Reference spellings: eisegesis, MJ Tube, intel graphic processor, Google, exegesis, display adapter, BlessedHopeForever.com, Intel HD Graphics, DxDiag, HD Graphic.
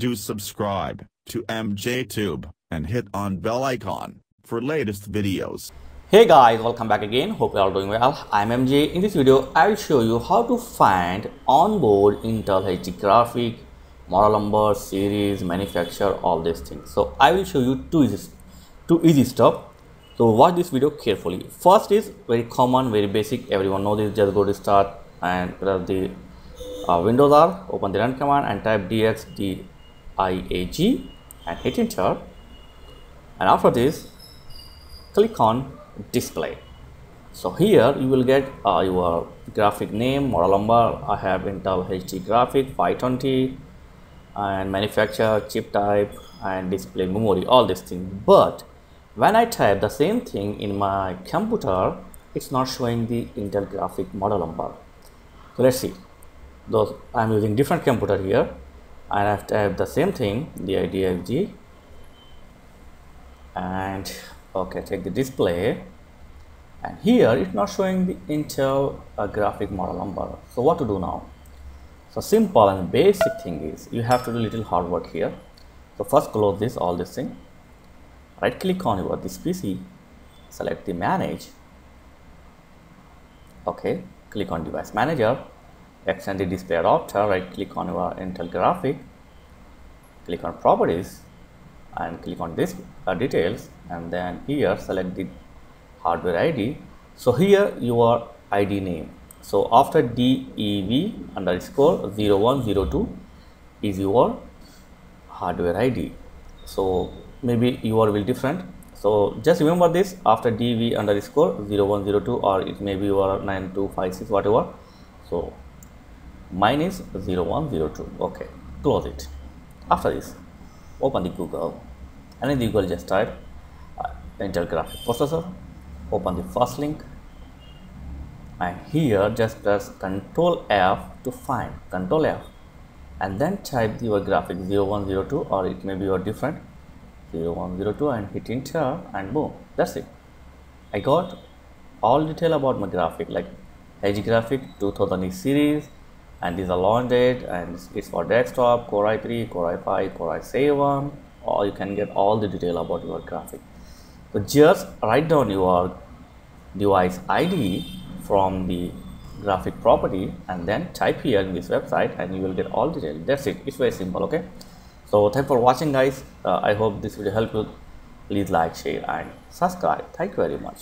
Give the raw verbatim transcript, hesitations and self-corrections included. Do subscribe to M J Tube and hit on bell icon for latest videos. Hey guys, welcome back again. Hope you're all doing well. I'm M J. In this video, I'll show you how to find onboard Intel H D graphic, model number, series, manufacturer, all these things. So I will show you two easy, two easy stuff. So watch this video carefully. First is very common, very basic. Everyone knows this. Just go to start and where the uh, windows are, open the run command and type D X D I A G and hit enter. And after this, click on display. So here you will get uh, your graphic name, model number. I have Intel H D graphic five twenty and manufacturer, chip type, and display memory, all these things. But when I type the same thing in my computer, it's not showing the Intel graphic model number. So let's see. Those I'm using different computer here, and I've typed the same thing, D I D F G, and okay, take the display, and here it's not showing the Intel uh, graphic model number. So what to do now? So simple and basic thing is you have to do little hard work here. So first close this all this thing. Right click on your this P C, select the manage. Okay, click on device manager, extend the display adapter, right click on your Intel graphic, click on properties and click on this uh, details, and then here select the hardware I D. So here your I D name. So after D E V underscore zero one zero two is your hardware I D. So maybe your will different, so just remember this after D V underscore zero one zero two, or it may be your nine two five six, whatever. So mine is zero one zero two. Okay, close it. After this, open the Google, and in the Google just type uh, Intel graphic processor, open the first link, and here just press Control F to find, Control F, and then type your graphic zero one zero two, or it may be your different zero one zero two, and hit enter, and boom, that's it. I got all detail about my graphic, like H D graphic two thousand series, and these are launch date, and it's for desktop, Core i three, Core i five, Core i seven, or you can get all the detail about your graphic. So just write down your device I D from the graphic property and then type here in this website, and you will get all detail. That's it. It's very simple. Okay, so thanks for watching guys. uh, I hope this video helped you. Please like, share and subscribe. Thank you very much.